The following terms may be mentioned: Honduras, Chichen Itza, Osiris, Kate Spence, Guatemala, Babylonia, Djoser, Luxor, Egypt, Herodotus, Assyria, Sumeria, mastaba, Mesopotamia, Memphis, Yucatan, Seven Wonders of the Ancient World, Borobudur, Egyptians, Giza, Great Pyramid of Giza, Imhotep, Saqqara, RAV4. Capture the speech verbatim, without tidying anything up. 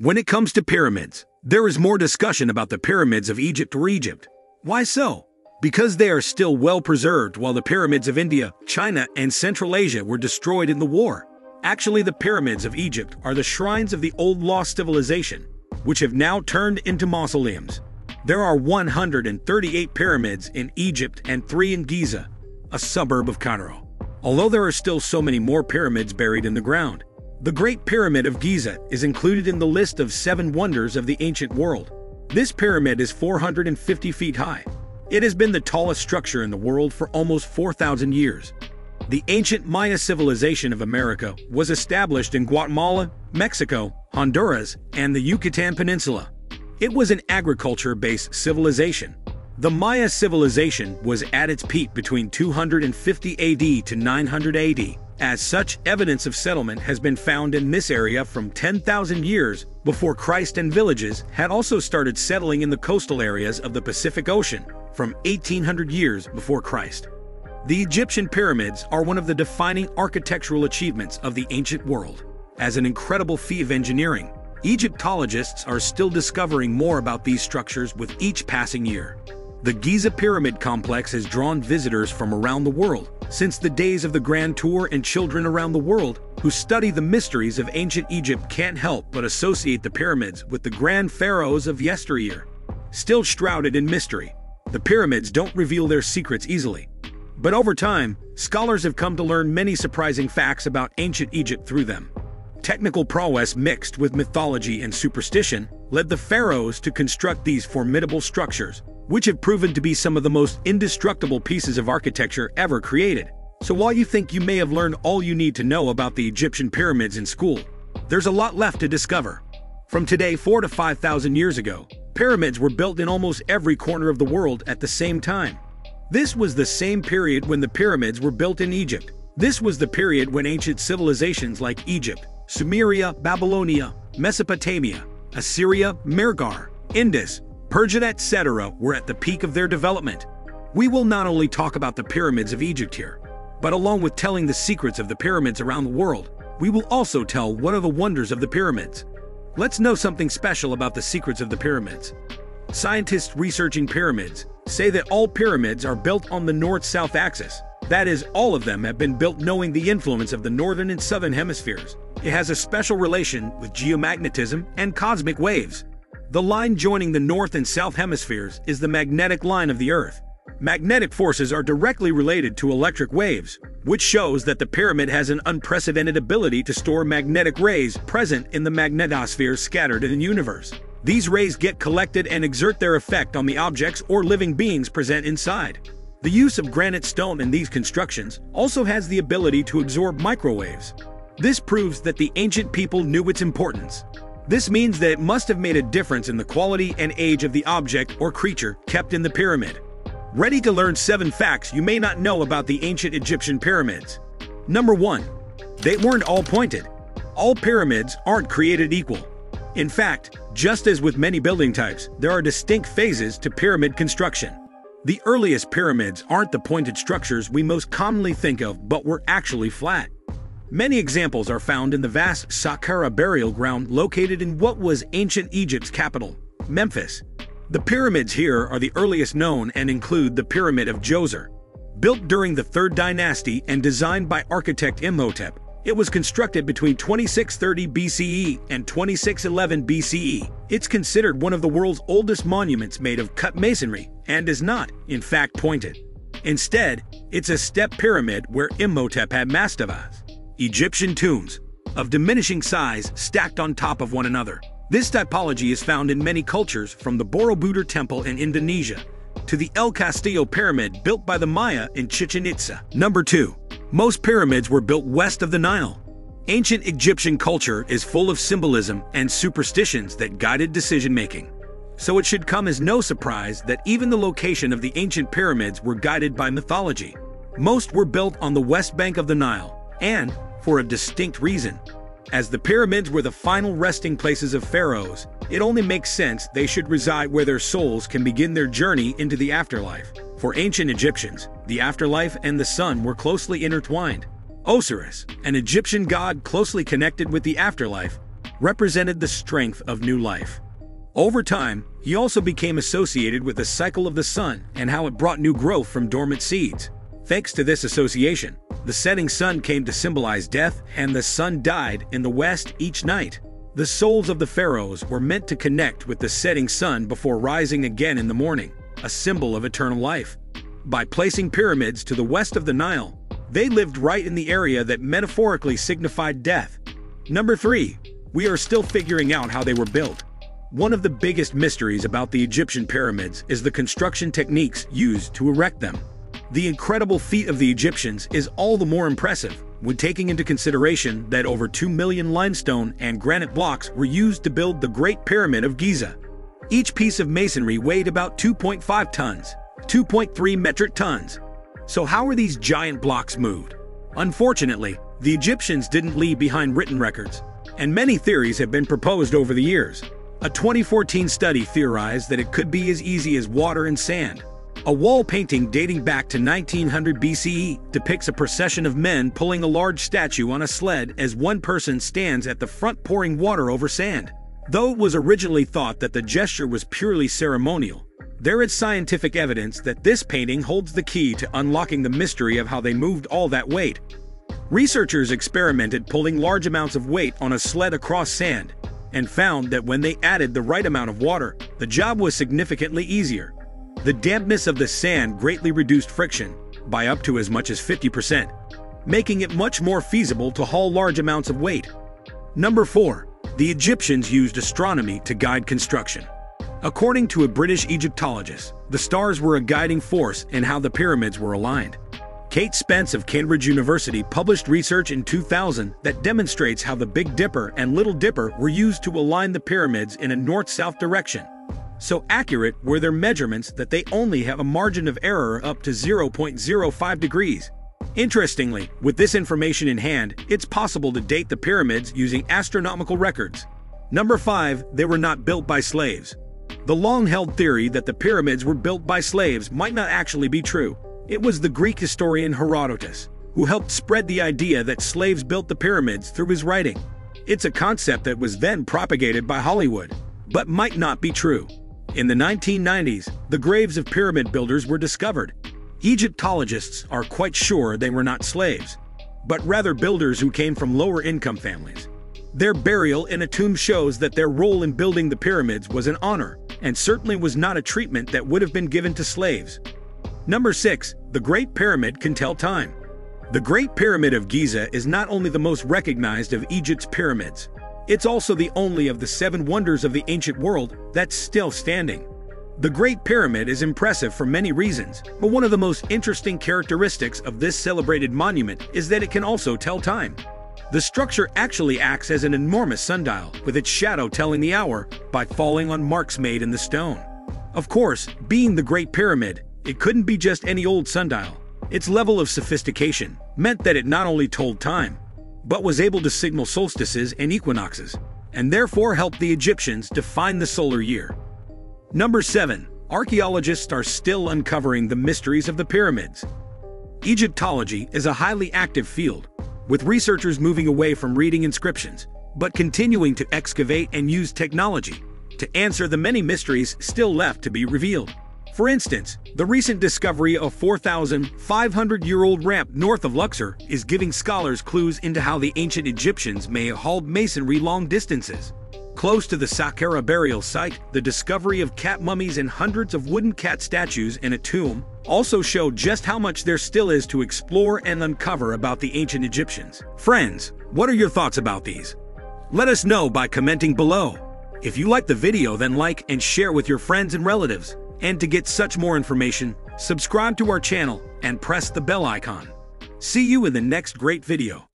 When it comes to pyramids, there is more discussion about the pyramids of Egypt or Egypt. Why so? Because they are still well preserved, while the pyramids of India, China, and Central Asia were destroyed in the war. Actually, the pyramids of Egypt are the shrines of the old lost civilization, which have now turned into mausoleums. There are one hundred thirty-eight pyramids in Egypt and three in Giza, a suburb of Cairo. Although there are still so many more pyramids buried in the ground, the Great Pyramid of Giza is included in the list of seven wonders of the ancient world. This pyramid is four hundred fifty feet high. It has been the tallest structure in the world for almost four thousand years. The ancient Maya civilization of America was established in Guatemala, Mexico, Honduras, and the Yucatan Peninsula. It was an agriculture-based civilization. The Maya civilization was at its peak between two hundred fifty A D to nine hundred A D. As such, evidence of settlement has been found in this area from ten thousand years before Christ, and villages had also started settling in the coastal areas of the Pacific Ocean from eighteen hundred years before Christ. The Egyptian pyramids are one of the defining architectural achievements of the ancient world. As an incredible feat of engineering, Egyptologists are still discovering more about these structures with each passing year. The Giza Pyramid Complex has drawn visitors from around the world since the days of the Grand Tour, and children around the world who study the mysteries of ancient Egypt can't help but associate the pyramids with the grand pharaohs of yesteryear. Still shrouded in mystery, the pyramids don't reveal their secrets easily. But over time, scholars have come to learn many surprising facts about ancient Egypt through them. Technical prowess mixed with mythology and superstition led the pharaohs to construct these formidable structures, which have proven to be some of the most indestructible pieces of architecture ever created. So while you think you may have learned all you need to know about the Egyptian pyramids in school, there's a lot left to discover. From today four to five thousand years ago, pyramids were built in almost every corner of the world at the same time. This was the same period when the pyramids were built in Egypt. This was the period when ancient civilizations like Egypt, Sumeria, Babylonia, Mesopotamia, Assyria, Mergar, Indus, Persia, et cetera were at the peak of their development. We will not only talk about the pyramids of Egypt here, but along with telling the secrets of the pyramids around the world, we will also tell what are the wonders of the pyramids. Let's know something special about the secrets of the pyramids. Scientists researching pyramids say that all pyramids are built on the north-south axis. That is, all of them have been built knowing the influence of the northern and southern hemispheres. It has a special relation with geomagnetism and cosmic waves. The line joining the north and south hemispheres is the magnetic line of the Earth. Magnetic forces are directly related to electric waves, which shows that the pyramid has an unprecedented ability to store magnetic rays present in the magnetospheres scattered in the universe. These rays get collected and exert their effect on the objects or living beings present inside. The use of granite stone in these constructions also has the ability to absorb microwaves. This proves that the ancient people knew its importance. This means that it must have made a difference in the quality and age of the object or creature kept in the pyramid. Ready to learn seven facts you may not know about the ancient Egyptian pyramids. Number one. They weren't all pointed. All pyramids aren't created equal. In fact, just as with many building types, there are distinct phases to pyramid construction. The earliest pyramids aren't the pointed structures we most commonly think of, but were actually flat. Many examples are found in the vast Saqqara burial ground located in what was ancient Egypt's capital, Memphis. The pyramids here are the earliest known and include the Pyramid of Djoser. Built during the Third Dynasty and designed by architect Imhotep, it was constructed between twenty-six thirty B C E and twenty-six eleven B C E. It's considered one of the world's oldest monuments made of cut masonry and is not, in fact, pointed. Instead, it's a step pyramid where Imhotep had mastabas, Egyptian tombs, of diminishing size stacked on top of one another. This typology is found in many cultures, from the Borobudur temple in Indonesia to the El Castillo pyramid built by the Maya in Chichen Itza. Number two. Most pyramids were built west of the Nile. Ancient Egyptian culture is full of symbolism and superstitions that guided decision-making. So it should come as no surprise that even the location of the ancient pyramids were guided by mythology. Most were built on the west bank of the Nile, and for a distinct reason. As the pyramids were the final resting places of pharaohs, it only makes sense they should reside where their souls can begin their journey into the afterlife. For ancient Egyptians, the afterlife and the sun were closely intertwined. Osiris, an Egyptian god closely connected with the afterlife, represented the strength of new life. Over time, he also became associated with the cycle of the sun and how it brought new growth from dormant seeds. Thanks to this association, the setting sun came to symbolize death, and the sun died in the west each night. The souls of the pharaohs were meant to connect with the setting sun before rising again in the morning, a symbol of eternal life. By placing pyramids to the west of the Nile, they lived right in the area that metaphorically signified death. Number three. We are still figuring out how they were built. One of the biggest mysteries about the Egyptian pyramids is the construction techniques used to erect them. The incredible feat of the Egyptians is all the more impressive when taking into consideration that over two million limestone and granite blocks were used to build the Great Pyramid of Giza. Each piece of masonry weighed about two point five tons, two point three metric tons. So how were these giant blocks moved? Unfortunately, the Egyptians didn't leave behind written records, and many theories have been proposed over the years. A twenty fourteen study theorized that it could be as easy as water and sand. A wall painting dating back to nineteen hundred B C E depicts a procession of men pulling a large statue on a sled as one person stands at the front pouring water over sand. Though it was originally thought that the gesture was purely ceremonial, there is scientific evidence that this painting holds the key to unlocking the mystery of how they moved all that weight. Researchers experimented pulling large amounts of weight on a sled across sand, and found that when they added the right amount of water, the job was significantly easier. The dampness of the sand greatly reduced friction, by up to as much as fifty percent, making it much more feasible to haul large amounts of weight. Number four. The Egyptians used astronomy to guide construction. According to a British Egyptologist, the stars were a guiding force in how the pyramids were aligned. Kate Spence of Cambridge University published research in two thousand that demonstrates how the Big Dipper and Little Dipper were used to align the pyramids in a north-south direction. So accurate were their measurements that they only have a margin of error up to zero point zero five degrees. Interestingly, with this information in hand, it's possible to date the pyramids using astronomical records. Number five. They were not built by slaves. The long-held theory that the pyramids were built by slaves might not actually be true. It was the Greek historian Herodotus who helped spread the idea that slaves built the pyramids through his writing. It's a concept that was then propagated by Hollywood, but might not be true. In the nineteen nineties, the graves of pyramid builders were discovered. Egyptologists are quite sure they were not slaves, but rather builders who came from lower-income families. Their burial in a tomb shows that their role in building the pyramids was an honor, and certainly was not a treatment that would have been given to slaves. Number six. The Great Pyramid can tell time. The Great Pyramid of Giza is not only the most recognized of Egypt's pyramids, it's also the only of the seven wonders of the ancient world that's still standing. The Great Pyramid is impressive for many reasons, but one of the most interesting characteristics of this celebrated monument is that it can also tell time. The structure actually acts as an enormous sundial, with its shadow telling the hour by falling on marks made in the stone. Of course, being the Great Pyramid, it couldn't be just any old sundial. Its level of sophistication meant that it not only told time, but was able to signal solstices and equinoxes, and therefore helped the Egyptians define the solar year. Number seven. Archaeologists are still uncovering the mysteries of the pyramids. Egyptology is a highly active field, with researchers moving away from reading inscriptions, but continuing to excavate and use technology to answer the many mysteries still left to be revealed. For instance, the recent discovery of a four thousand five hundred year old ramp north of Luxor is giving scholars clues into how the ancient Egyptians may have hauled masonry long distances. Close to the Saqqara burial site, the discovery of cat mummies and hundreds of wooden cat statues in a tomb also showed just how much there still is to explore and uncover about the ancient Egyptians. Friends, what are your thoughts about these? Let us know by commenting below. If you liked the video, then like and share with your friends and relatives. And to get such more information, subscribe to our channel and press the bell icon. See you in the next great video.